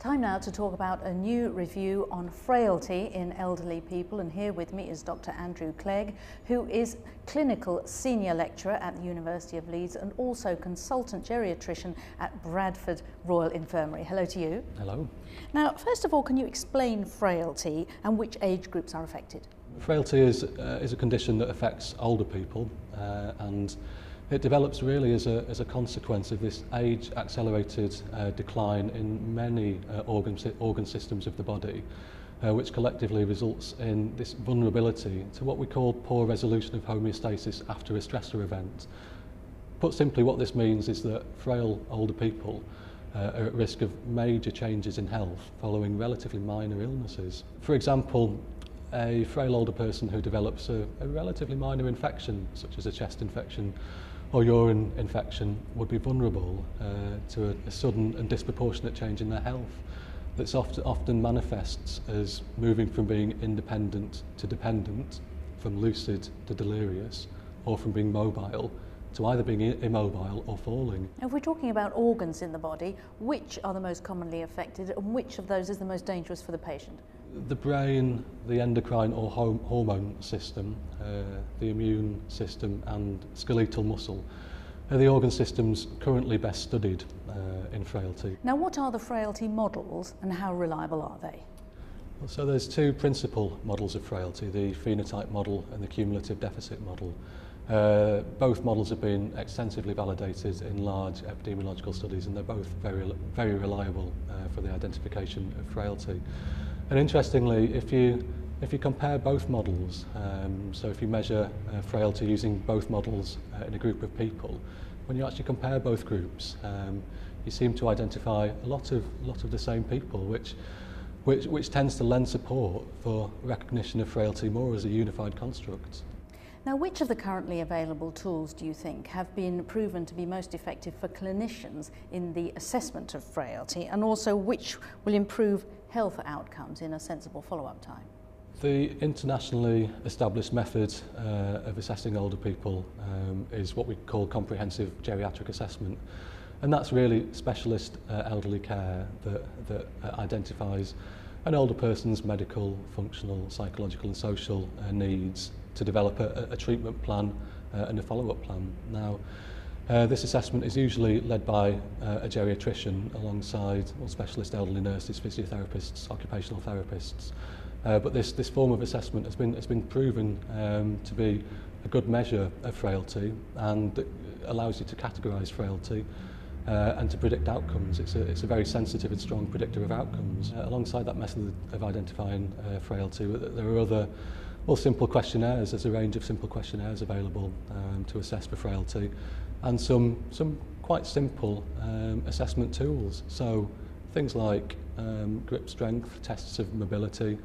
Time now to talk about a new review on frailty in elderly people, and here with me is Dr. Andrew Clegg, who is Clinical Senior Lecturer at the University of Leeds and also Consultant Geriatrician at Bradford Royal Infirmary. Hello to you. Hello. Now, first of all, can you explain frailty and which age groups are affected? Frailty is a condition that affects older people and it develops really as a consequence of this age-accelerated decline in many organ systems of the body, which collectively results in this vulnerability to what we call poor resolution of homeostasis after a stressor event. Put simply, what this means is that frail older people are at risk of major changes in health following relatively minor illnesses. For example, a frail older person who develops a relatively minor infection, such as a chest infection or urine infection, would be vulnerable to a sudden and disproportionate change in their health that often manifests as moving from being independent to dependent, from lucid to delirious, or from being mobile to either being immobile or falling. If we're talking about organs in the body, which are the most commonly affected and which of those is the most dangerous for the patient? The brain, the endocrine or hormone system, the immune system and skeletal muscle are the organ systems currently best studied in frailty. Now, what are the frailty models and how reliable are they? Well, so there's two principal models of frailty, the phenotype model and the cumulative deficit model. Both models have been extensively validated in large epidemiological studies and they're both very reliable for the identification of frailty. And interestingly, if you compare both models, so if you measure frailty using both models in a group of people, when you actually compare both groups, you seem to identify a lot of the same people, which tends to lend support for recognition of frailty more as a unified construct. Now, which of the currently available tools do you think have been proven to be most effective for clinicians in the assessment of frailty, and also which will improve health outcomes in a sensible follow-up time? The internationally established method of assessing older people is what we call comprehensive geriatric assessment, and that's really specialist elderly care that identifies an older person's medical, functional, psychological and social needs to develop a treatment plan and a follow-up plan. Now, this assessment is usually led by a geriatrician alongside specialist elderly nurses, physiotherapists, occupational therapists. But this form of assessment has been proven to be a good measure of frailty, and it allows you to categorise frailty and to predict outcomes. It's a very sensitive and strong predictor of outcomes. Alongside that method of identifying frailty, there are other simple questionnaires. There's a range of simple questionnaires available to assess for frailty, and some quite simple assessment tools. So things like grip strength, tests of mobility,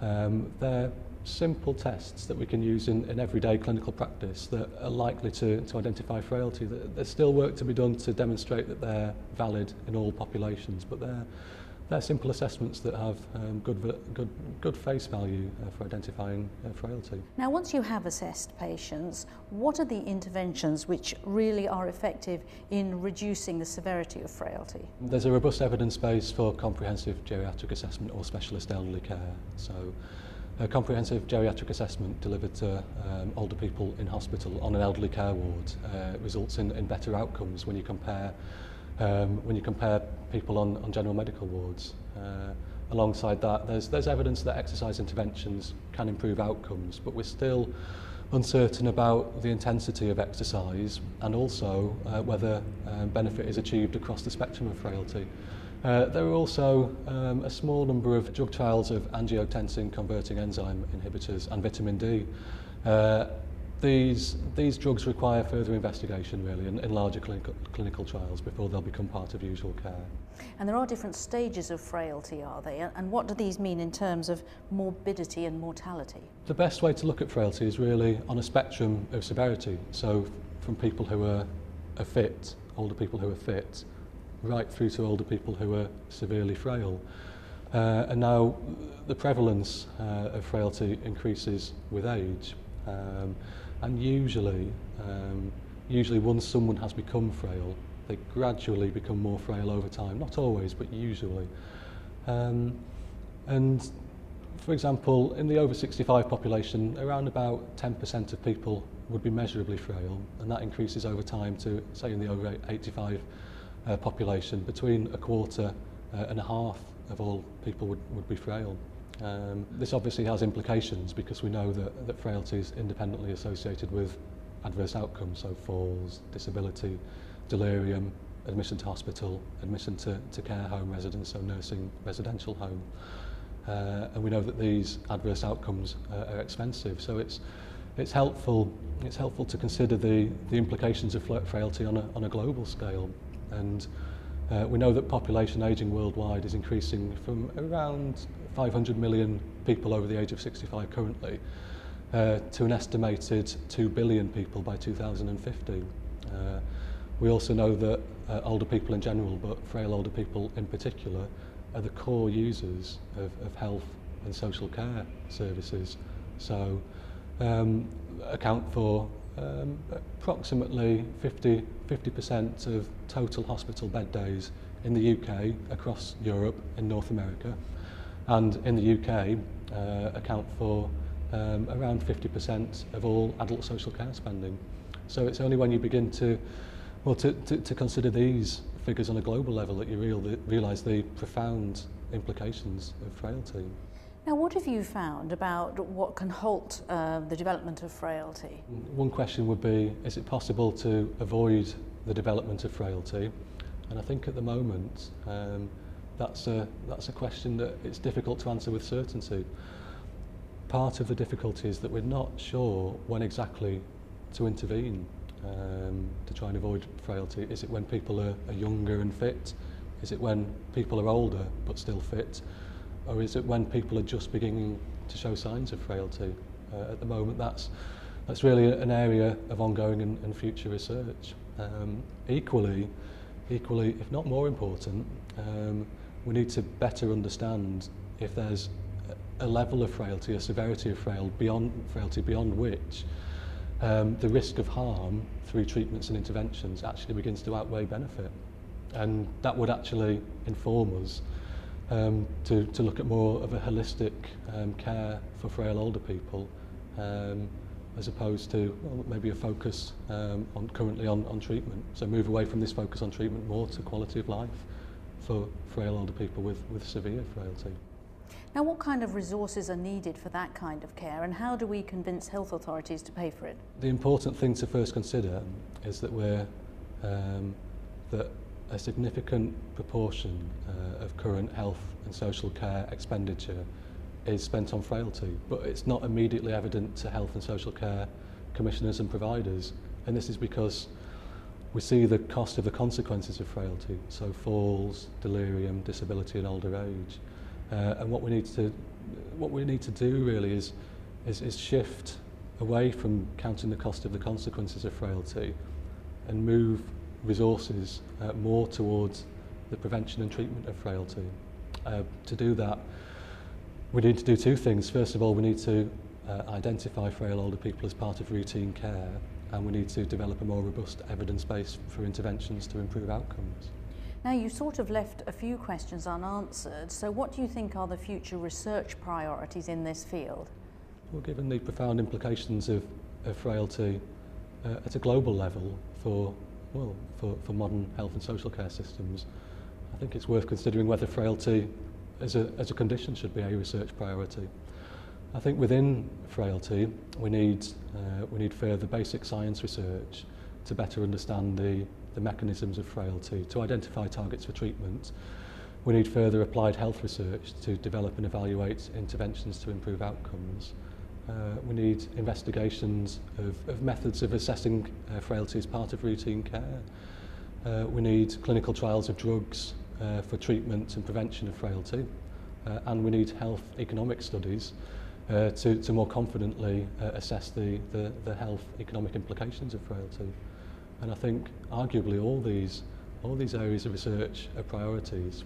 they're simple tests that we can use in everyday clinical practice that are likely to identify frailty. There's still work to be done to demonstrate that they're valid in all populations, but they're simple assessments that have good face value for identifying frailty. Now, once you have assessed patients, what are the interventions which really are effective in reducing the severity of frailty? There's a robust evidence base for comprehensive geriatric assessment or specialist elderly care. So, a comprehensive geriatric assessment delivered to older people in hospital on an elderly care ward results in better outcomes when you compare people on general medical wards. Alongside that, there's evidence that exercise interventions can improve outcomes, but we're still uncertain about the intensity of exercise and also whether benefit is achieved across the spectrum of frailty. There are also a small number of drug trials of angiotensin-converting enzyme inhibitors and vitamin D. These drugs require further investigation, really, in larger clinical trials before they'll become part of usual care. And there are different stages of frailty, are there? And what do these mean in terms of morbidity and mortality? The best way to look at frailty is really on a spectrum of severity. So from people who are fit, older people who are fit, right through to older people who are severely frail. And now the prevalence of frailty increases with age. And usually once someone has become frail, they gradually become more frail over time. Not always, but usually. And for example, in the over 65 population, around about 10% of people would be measurably frail, and that increases over time to, say, in the over 85 population, between a quarter and a half of all people would be frail. This obviously has implications, because we know that frailty is independently associated with adverse outcomes, so falls, disability, delirium, admission to hospital, admission to care home residence, so nursing residential home. And we know that these adverse outcomes are expensive, so it's helpful to consider the implications of frailty on a global scale. And we know that population ageing worldwide is increasing from around 500 million people over the age of 65 currently to an estimated 2 billion people by 2050. We also know that older people in general, but frail older people in particular, are the core users of health and social care services. So account for approximately 50% of total hospital bed days in the UK, across Europe and North America, and in the UK account for around 50% of all adult social care spending. So it's only when you begin to consider these figures on a global level that you realise the profound implications of frailty. Now, what have you found about what can halt the development of frailty? One question would be, is it possible to avoid the development of frailty? And I think at the moment that's a question that it's difficult to answer with certainty. Part of the difficulty is that we're not sure when exactly to intervene to try and avoid frailty. Is it when people are younger and fit? Is it when people are older but still fit? Or is it when people are just beginning to show signs of frailty? At the moment, that's really an area of ongoing and future research. Equally, if not more important, we need to better understand if there's a level of frailty, a severity of frailty beyond which the risk of harm through treatments and interventions actually begins to outweigh benefit. And that would actually inform us to look at more of a holistic care for frail older people, as opposed to, well, maybe a focus currently on treatment. So move away from this focus on treatment more to quality of life for frail older people with severe frailty. Now, what kind of resources are needed for that kind of care, and how do we convince health authorities to pay for it? The important thing to first consider is that that a significant proportion of current health and social care expenditure is spent on frailty, but it's not immediately evident to health and social care commissioners and providers. And this is because we see the cost of the consequences of frailty, so falls, delirium, disability and older age. And what we need to do really is shift away from counting the cost of the consequences of frailty and move resources more towards the prevention and treatment of frailty. To do that, we need to do two things. First of all, we need to identify frail older people as part of routine care, and we need to develop a more robust evidence base for interventions to improve outcomes. Now, you sort of left a few questions unanswered, so what do you think are the future research priorities in this field? Well, given the profound implications of frailty at a global level for modern health and social care systems, I think it's worth considering whether frailty as a condition should be a research priority. I think within frailty we need further basic science research to better understand the mechanisms of frailty, to identify targets for treatment. We need further applied health research to develop and evaluate interventions to improve outcomes. We need investigations of methods of assessing frailty as part of routine care. We need clinical trials of drugs for treatment and prevention of frailty, and we need health economic studies to more confidently assess the health economic implications of frailty. And I think arguably all these areas of research are priorities,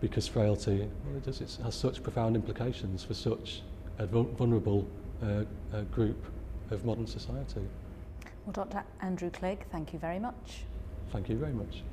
because frailty, well, it has such profound implications for such a vulnerable group of modern society. Well, Dr. Andrew Clegg, thank you very much. Thank you very much.